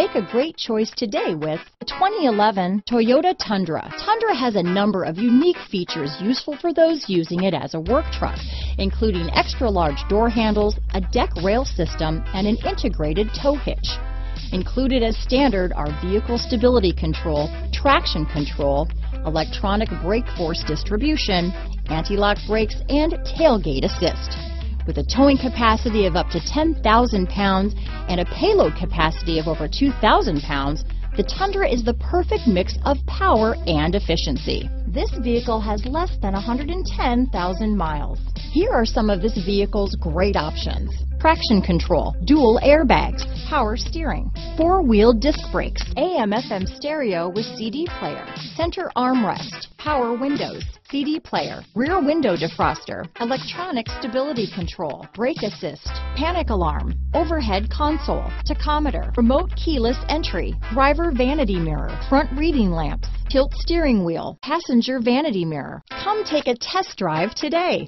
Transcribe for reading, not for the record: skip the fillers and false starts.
Make a great choice today with the 2011 Toyota Tundra. Tundra has a number of unique features useful for those using it as a work truck, including extra-large door handles, a deck rail system, and an integrated tow hitch. Included as standard are vehicle stability control, traction control, electronic brake force distribution, anti-lock brakes, and tailgate assist. With a towing capacity of up to 10,000 pounds and a payload capacity of over 2,000 pounds, the Tundra is the perfect mix of power and efficiency. This vehicle has less than 110,000 miles. Here are some of this vehicle's great options: traction control, dual airbags, power steering, four-wheel disc brakes, AM/FM stereo with CD player, center armrest, power windows, CD player, rear window defroster, electronic stability control, brake assist, panic alarm, overhead console, tachometer, remote keyless entry, driver vanity mirror, front reading lamps, tilt steering wheel, passenger vanity mirror. Come take a test drive today.